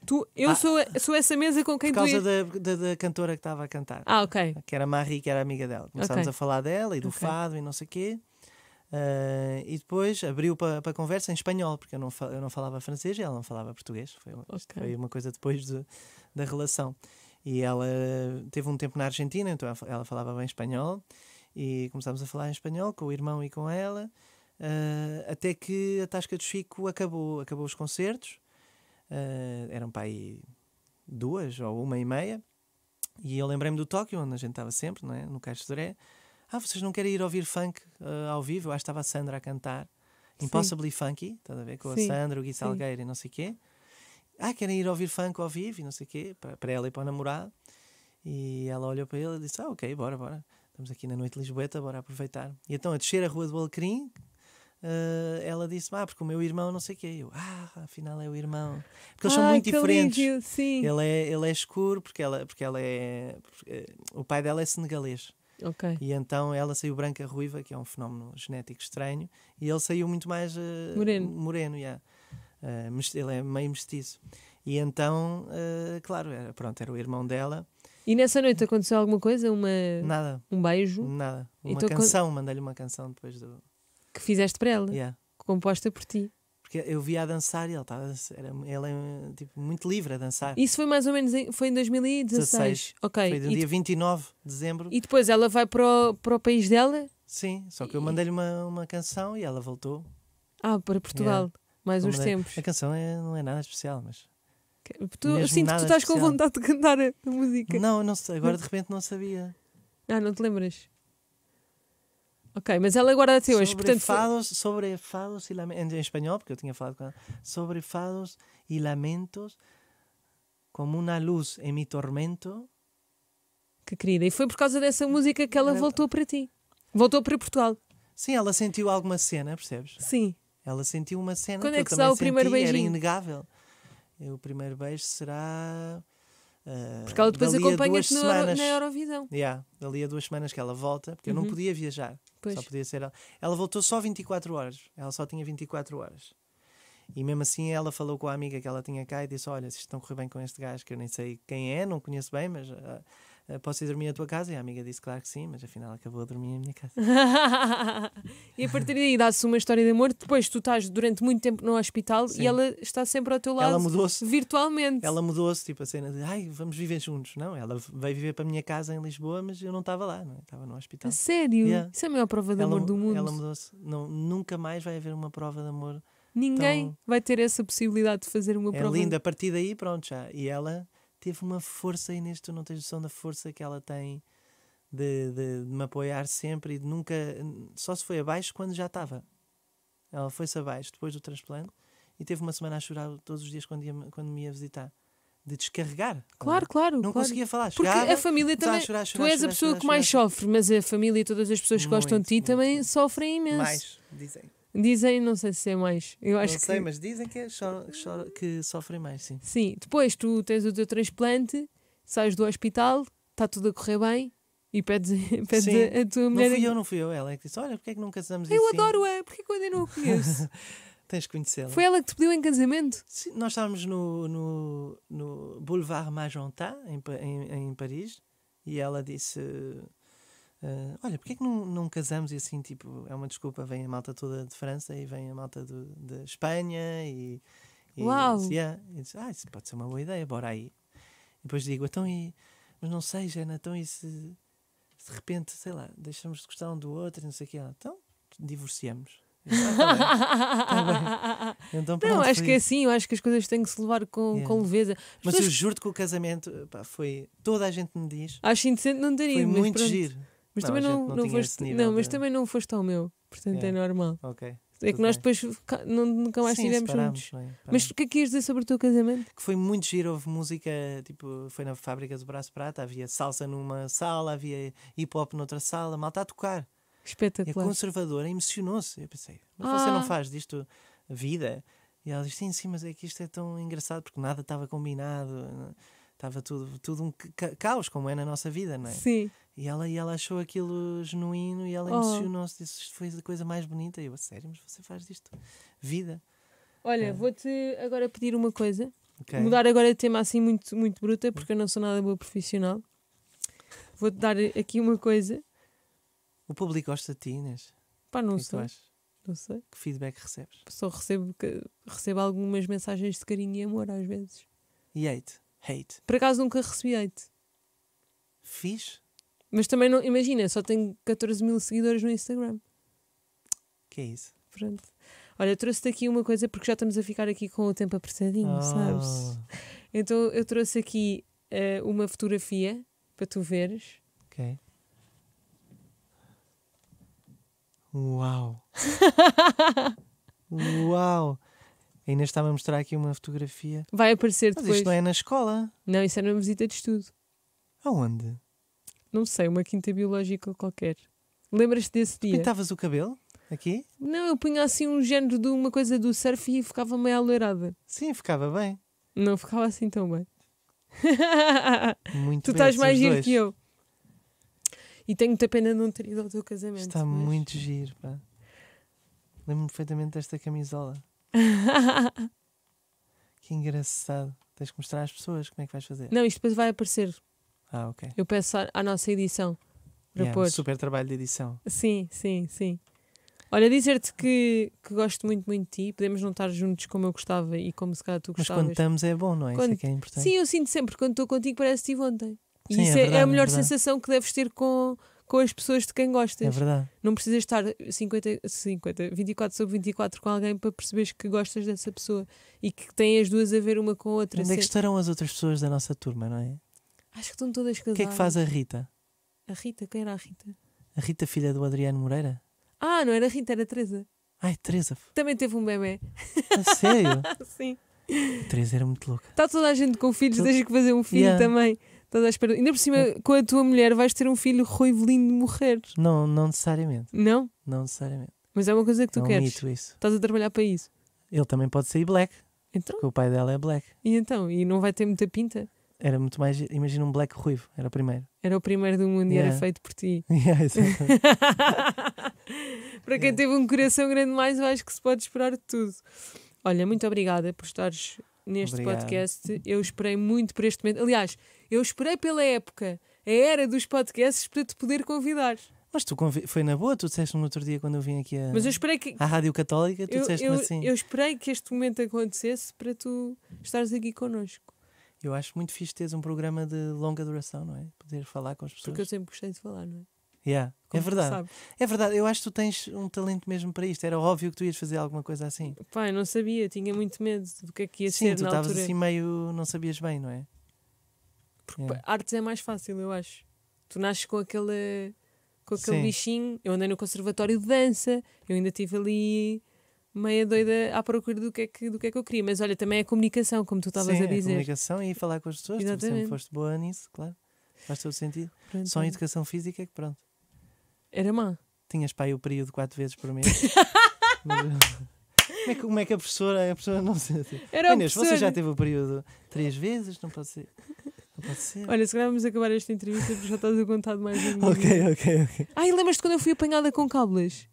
Tu, eu ah, sou, sou essa mesa com quem tu... Por causa tu da, da, da cantora que estava a cantar. Ah, ok. Que era a Marie, que era amiga dela. Começámos, okay, a falar dela e do, okay, fado e não sei o quê. Uh, e depois abriu para a conversa em espanhol, porque eu não, eu não falava francês e ela não falava português. Foi, okay, foi uma coisa depois de, da relação. E ela teve um tempo na Argentina, então ela falava bem espanhol. E começámos a falar em espanhol com o irmão e com ela. Uh, até que a Tasca do Chico acabou. Acabou os concertos. Uh, eram para aí duas ou uma e meia, e eu lembrei-me do Tóquio, onde a gente estava sempre, não é? No Caixo de Doré. Ah, vocês não querem ir ouvir funk uh, ao vivo? Eu acho que estava a Sandra a cantar Impossibly, sim, Funky, estás a ver? Com, sim, a Sandra, o Gui Salgueiro e não sei o quê. Ah, querem ir ouvir funk ao vivo e não sei o quê, para, para ela e para o namorado. E ela olhou para ele e disse, ah, ok, bora, bora, estamos aqui na noite lisboeta, bora aproveitar. E então a descer a Rua do Alecrim, Uh, ela disse, ah, porque o meu irmão não sei o que é. Eu, ah, afinal é o irmão. Porque eles, ah, são muito diferentes, lindo, sim. Ele, é, ele é escuro, porque ela, porque ela é porque, o pai dela é senegalês, okay. E então ela saiu branca ruiva, que é um fenómeno genético estranho. E ele saiu muito mais uh, moreno, moreno yeah. uh, ele é meio mestiço. E então, uh, claro, era, pronto, era o irmão dela. E nessa noite aconteceu alguma coisa? Uma... Nada. Um beijo? Nada, uma então, canção, quando... mandei-lhe uma canção depois do... Que fizeste para ela, yeah, composta por ti. Porque eu via a dançar e ele estava. Ela é tipo, muito livre a dançar. Isso foi mais ou menos em, foi em dois mil e dezasseis. dezasseis. Okay. Foi no dia vinte e nove de dezembro. E depois ela vai para o, para o país dela? Sim, só que e... eu mandei-lhe uma, uma canção e ela voltou. Ah, para Portugal. Yeah. Mais uns tempos. A canção é, não é nada especial, mas. Tu, eu sinto que tu estás especial. Com vontade de cantar a música. Não, não sei, agora de repente não sabia. Ah, não te lembras? Ok, mas ela agora até hoje. Sobre, portanto, fados, foi... sobre fados e lamentos. Em espanhol, porque eu tinha falado com ela. Sobre fados e lamentos, como uma luz em mi tormento. Que querida. E foi por causa dessa música que ela voltou para ti. Voltou para Portugal. Sim, ela sentiu alguma cena, percebes? Sim. Ela sentiu uma cena. Quando que é que eu também o senti, primeiro beijinho? Era inegável. O primeiro beijo será... Uh, porque ela depois acompanha-te na Eurovisão. Yeah, dali a duas semanas que ela volta, porque uhum. eu não podia viajar. Pois. Só podia ser ela. Ela voltou só vinte e quatro horas. Ela só tinha vinte e quatro horas. E mesmo assim ela falou com a amiga que ela tinha cá e disse, olha, se estão a correr bem com este gajo, que eu nem sei quem é, não conheço bem, mas... Uh, posso ir dormir à tua casa? E a amiga disse, claro que sim, mas afinal acabou a dormir na minha casa. E a partir daí dá-se uma história de amor. Depois tu estás durante muito tempo no hospital, sim. E ela está sempre ao teu lado. Ela mudou-se virtualmente. Ela mudou-se, tipo a cena de, ai, vamos viver juntos. Não, ela veio viver para a minha casa em Lisboa, mas eu não estava lá, não, estava no hospital. A sério? Yeah. Isso é a maior prova de ela, amor do mundo. Ela mudou-se. Não, nunca mais vai haver uma prova de amor. Ninguém tão... vai ter essa possibilidade de fazer uma é prova. É linda, a partir daí, pronto, já. E ela... teve uma força, e neste tu não tens noção da força que ela tem de, de, de me apoiar sempre e de nunca... Só se foi abaixo quando já estava. Ela foi-se abaixo depois do transplante e teve uma semana a chorar todos os dias quando, ia, quando me ia visitar. De descarregar. Claro, claro. Não claro. Conseguia falar. Porque chegava, a família também... Chorar, chorar, tu és chorar, a pessoa chorar, que mais chorar. Sofre, mas a família e todas as pessoas que muito, gostam de ti muito, também muito. Sofrem imenso. Mais, dizem. Dizem, não sei se é mais. Eu acho não sei, que... mas dizem que, é, choro, choro, que sofrem mais, sim. Sim, depois tu tens o teu transplante, sais do hospital, está tudo a correr bem e pedes, pedes a, a tua mulher. Não fui eu, não fui eu, ela é que disse, olha, porque é que não casamos eu assim? Eu adoro-a, porque é que eu ainda não a conheço? Tens que conhecê-la. Foi ela que te pediu em casamento? Sim, nós estávamos no, no, no Boulevard Magenta, em, em, em Paris, e ela disse... Uh, olha, porque é que não, não casamos e assim, tipo, é uma desculpa, vem a malta toda de França e vem a malta do, de Espanha e, e, uau. Disse, yeah. E disse, ah, isso pode ser uma boa ideia, bora aí. E depois digo, então e, mas não sei, Jana, então e se, se de repente, sei lá, deixamos de gostar um do outro e não sei o que, então divorciamos. Ah, tá bem. Tá bem. Então, pronto, não, acho que é assim, eu acho que as coisas têm que se levar com, yeah. com leveza. As mas pessoas... eu juro-te que o casamento, pá, foi, toda a gente me diz, acho indecente não ter ido, foi mas muito pronto. Giro. Mas, não, também, não, não não foste, não, mas de... também não foste ao meu, portanto yeah. é normal. Okay. É que nós depois não, nunca mais estivemos juntos. Bem, mas o que é que ias dizer sobre o teu casamento? Que foi muito giro, houve música, tipo, foi na Fábrica do Braço Prata, havia salsa numa sala, havia hip hop noutra sala, mal está a tocar. Espetacular. E a conservadora emocionou-se. Eu pensei, mas ah. você não faz disto vida? E ela disse, sim, sim, mas é que isto é tão engraçado porque nada estava combinado. Estava tudo, tudo um caos, como é na nossa vida, não é? Sim. E ela, e ela achou aquilo genuíno e ela oh. emocionou-se. Disse, isto foi a coisa mais bonita. E eu, a sério, mas você faz disto vida. Olha, é. Vou-te agora pedir uma coisa. Okay. Mudar agora de tema assim muito, muito bruta, porque eu não sou nada boa profissional. Vou-te dar aqui uma coisa. O público gosta de ti, Inês? Pá, não sei. Não sei. Que feedback recebes? Só recebo, recebo algumas mensagens de carinho e amor, às vezes. E hate? Hate. Por acaso nunca recebi hate. Fiz? Mas também não, imagina, só tenho catorze mil seguidores no Instagram. Que é isso? Pronto. Olha, trouxe-te aqui uma coisa porque já estamos a ficar aqui com o tempo apertadinho, oh. sabes? Então eu trouxe aqui uh, uma fotografia para tu veres. Ok. Uau! Uau! A Inês está-me a mostrar aqui uma fotografia. Vai aparecer depois. Mas isto não é na escola? Não, isso é numa visita de estudo. Aonde? Não sei, uma quinta biológica qualquer. Lembras-te desse tu dia? Pintavas o cabelo? Aqui? Não, eu punha assim um género de uma coisa do surf e ficava meio alourada. Sim, ficava bem. Não ficava assim tão bem. Muito tu bem. Tu estás mais giro que eu. E tenho muita pena de não ter ido ao teu casamento. Está mas... muito giro, pá. Lembro-me perfeitamente desta camisola. Que engraçado. Tens que mostrar às pessoas como é que vais fazer. Não, isto depois vai aparecer. Ah, ok. Eu peço à, à nossa edição para yeah, pôr. Super trabalho de edição. Sim, sim, sim. Olha, dizer-te que, que gosto muito, muito de ti. Podemos não estar juntos como eu gostava e como se calhar tu gostavas. Mas quando estamos é bom, não é? Quando... Isso é que é importante. Sim, eu sinto sempre. Quando estou contigo parece que estive ontem. E Sim, isso é, verdade, é a melhor é sensação que deves ter com, com as pessoas de quem gostas. É verdade. Não precisas estar cinquenta, cinquenta, vinte e quatro sobre vinte e quatro com alguém para perceberes que gostas dessa pessoa e que têm as duas a ver uma com a outra. Onde sempre. É que estarão as outras pessoas da nossa turma, não é? Acho que estão todas casadas. O que é que faz a Rita? A Rita? Quem era a Rita? A Rita, filha do Adriano Moreira? Ah, não era a Rita, era a Teresa. Ai, Teresa. Também teve um bebê. A sério? Sim. A Teresa era muito louca. Está toda a gente com filhos, tu... desde que fazer um filho yeah. também. Estás à espera. Ainda por cima, é. com a tua mulher, vais ter um filho ruivo lindo de morrer. Não, não necessariamente. Não? Não necessariamente. Mas é uma coisa que tu é um queres. Mito isso. Estás a trabalhar para isso. Ele também pode sair black. Então? Porque o pai dela é black. E então? E não vai ter muita pinta? Era muito mais... Imagina um black ruivo. Era o primeiro. Era o primeiro do mundo yeah. e era feito por ti. Yeah, exatamente. Para quem yeah. teve um coração grande mais, eu acho que se pode esperar de tudo. Olha, muito obrigada por estares neste Obrigado. podcast. Eu esperei muito por este momento. Aliás, eu esperei pela época, a era dos podcasts, para te poder convidar. Mas tu conv... foi na boa, tu disseste no outro dia quando eu vim aqui a... Mas eu esperei que... à Rádio Católica, tu disseste-me assim. Eu esperei que este momento acontecesse para tu estares aqui connosco. Eu acho muito fixe teres um programa de longa duração, não é? Poder falar com as pessoas. Porque eu sempre gostei de falar, não é? Yeah. É verdade. É verdade. Eu acho que tu tens um talento mesmo para isto. Era óbvio que tu ias fazer alguma coisa assim. Pai, não sabia. Tinha muito medo do que é que ia Sim, ser tu na altura. Sim, tu estavas assim meio... Não sabias bem, não é? Porque yeah. artes é mais fácil, eu acho. Tu nasces com aquele, com aquele bichinho. Eu andei no conservatório de dança. Eu ainda estive ali... meia doida à procura do que, é que, do que é que eu queria. Mas olha, também é comunicação, como tu estavas a dizer. Sim, é comunicação e falar com as pessoas. Exatamente. Tu sempre foste boa nisso, claro. Faz todo sentido. Pronto. Só em educação física é que pronto. Era má. Tinhas pai o período quatro vezes por mês. Mas, como, é que, como é que a professora... A professora não sei. Era Inês, você já teve o período três vezes? Não pode ser. Não pode ser. Olha, se calhar vamos acabar esta entrevista porque já estás a contar mais um Ok, dia. ok, ok. Ah, e lembras-te quando eu fui apanhada com cábulas?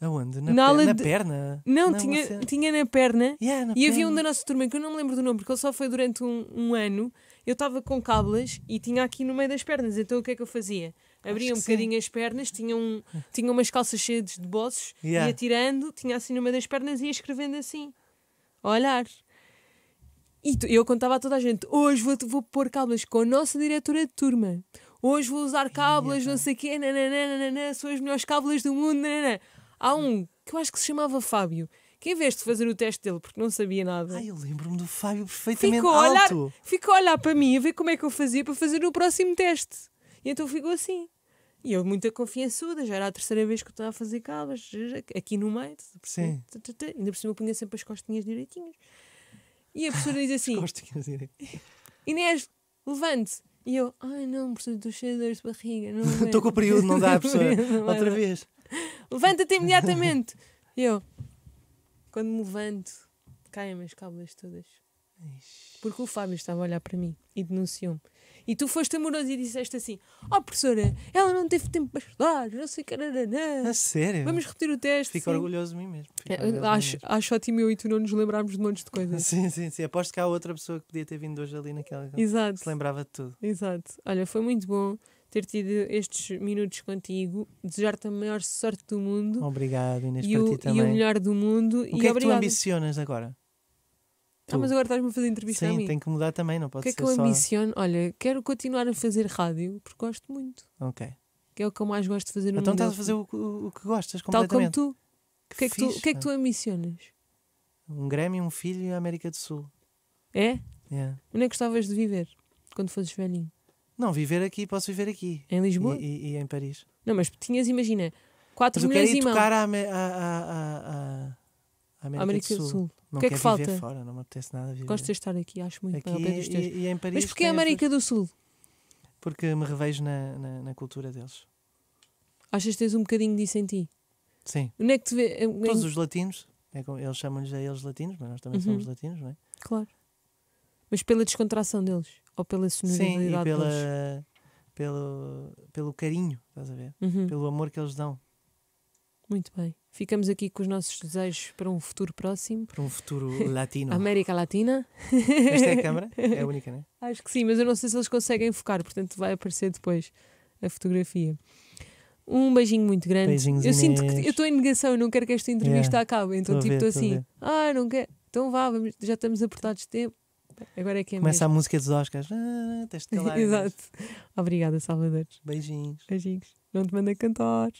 Aonde? Na, na, per na de... perna? Não, não tinha, você... tinha na perna. Yeah, na e perna. Havia um da nossa turma, que eu não me lembro do nome, porque ele só foi durante um, um ano. Eu estava com cábulas e tinha aqui no meio das pernas. Então o que é que eu fazia? Abria Acho um bocadinho sim. as pernas, tinha, um, tinha umas calças cheias de bolsos, yeah. ia tirando, tinha assim no meio das pernas e ia escrevendo assim. A olhar. E tu, eu contava a toda a gente, hoje vou, vou pôr cábulas com a nossa diretora de turma. Hoje vou usar cábulas, yeah. não sei o quê, nananana, são as melhores cábulas do mundo, nananana. Há um que eu acho que se chamava Fábio, que em vez de fazer o teste dele, porque não sabia nada... Ai, eu lembro-me do Fábio perfeitamente ficou a olhar, alto. Ficou a olhar para mim, a ver como é que eu fazia para fazer o próximo teste. E então ficou assim. E eu, muita confiançuda, já era a terceira vez que eu estava a fazer cábulas, aqui no meio. Sim. Ainda por cima eu punha sempre as costinhas direitinhas. E a professora diz assim... As costinhas direitinhas. Inês, levante-se. E eu, ai não, professora, estou cheia de dores de barriga. Estou com o período, não dá, professora. Outra vez. Levanta-te imediatamente. E eu, quando me levanto, caem-me as cábulas todas. Porque o Fábio estava a olhar para mim e denunciou-me. E tu foste amoroso e disseste assim: ó oh, professora, ela não teve tempo para estudar, não sei o que era, não. A sério? Vamos repetir o teste. Fico sim. orgulhoso de mim mesmo. É, acho, mesmo. acho ótimo eu e tu não nos lembrarmos de montes de coisas. Sim, sim, sim. Aposto que há outra pessoa que podia ter vindo hoje ali naquela. Exato. Se lembrava de tudo. Exato. Olha, foi muito bom ter tido estes minutos contigo, desejar-te a maior sorte do mundo. Obrigado, Inês, e para o, ti também. E o melhor do mundo. O que e é que obrigado. tu ambicionas agora? Tu. Ah, mas agora estás-me a fazer entrevista Sim, a mim. Sim, tem que mudar também, não pode ser só... O que é que eu ambiciono? Olha, quero continuar a fazer rádio, porque gosto muito. Ok. Que é o que eu mais gosto de fazer no então mundo. Então estás a fazer o, o que gostas completamente. Tal como tu. O que, é que, tu, que é que tu ambicionas? Um Grêmio, um filho e a América do Sul. É? É. Onde é que gostavas de viver, quando fosses velhinho? Não, viver aqui, posso viver aqui. Em Lisboa? E, e, e em Paris. Não, mas tinhas, imagina, quatro mulheres e mãos. Eu quero ir tocar à América, América do Sul. Sul. Não que é que falta? Fora, não me apetece nada viver. Gosto de estar aqui, acho muito aqui bem. E, e, e em Paris. Mas porquê a América do Sul? Porque me revejo na, na, na cultura deles. Achas que tens um bocadinho disso em ti? Sim. Onde é que te vê? Todos os latinos. É como, eles chamam-lhes a eles latinos, mas nós também uhum. somos latinos, não é? Claro. Mas pela descontração deles? Ou pela sonoridade Sim, e pela, deles? Pelo, pelo carinho, estás a ver? Uhum. Pelo amor que eles dão. Muito bem. Ficamos aqui com os nossos desejos para um futuro próximo. Para um futuro latino. América Latina. Esta é a câmara? É a única, não é? Acho que sim, mas eu não sei se eles conseguem focar, portanto vai aparecer depois a fotografia. Um beijinho muito grande. Beijinhos, eu Inês. Sinto que eu estou em negação, eu não quero que esta entrevista yeah. acabe. Então, tô tipo, estou assim, ah, não quero. Então vá, vamos, já estamos apertados de tempo. Agora é que é começa mesmo. A música dos Oscars. Ah, tens de calar. Exato. Mas... Obrigada, Salvador. Beijinhos. Beijinhos. Não te manda cantar.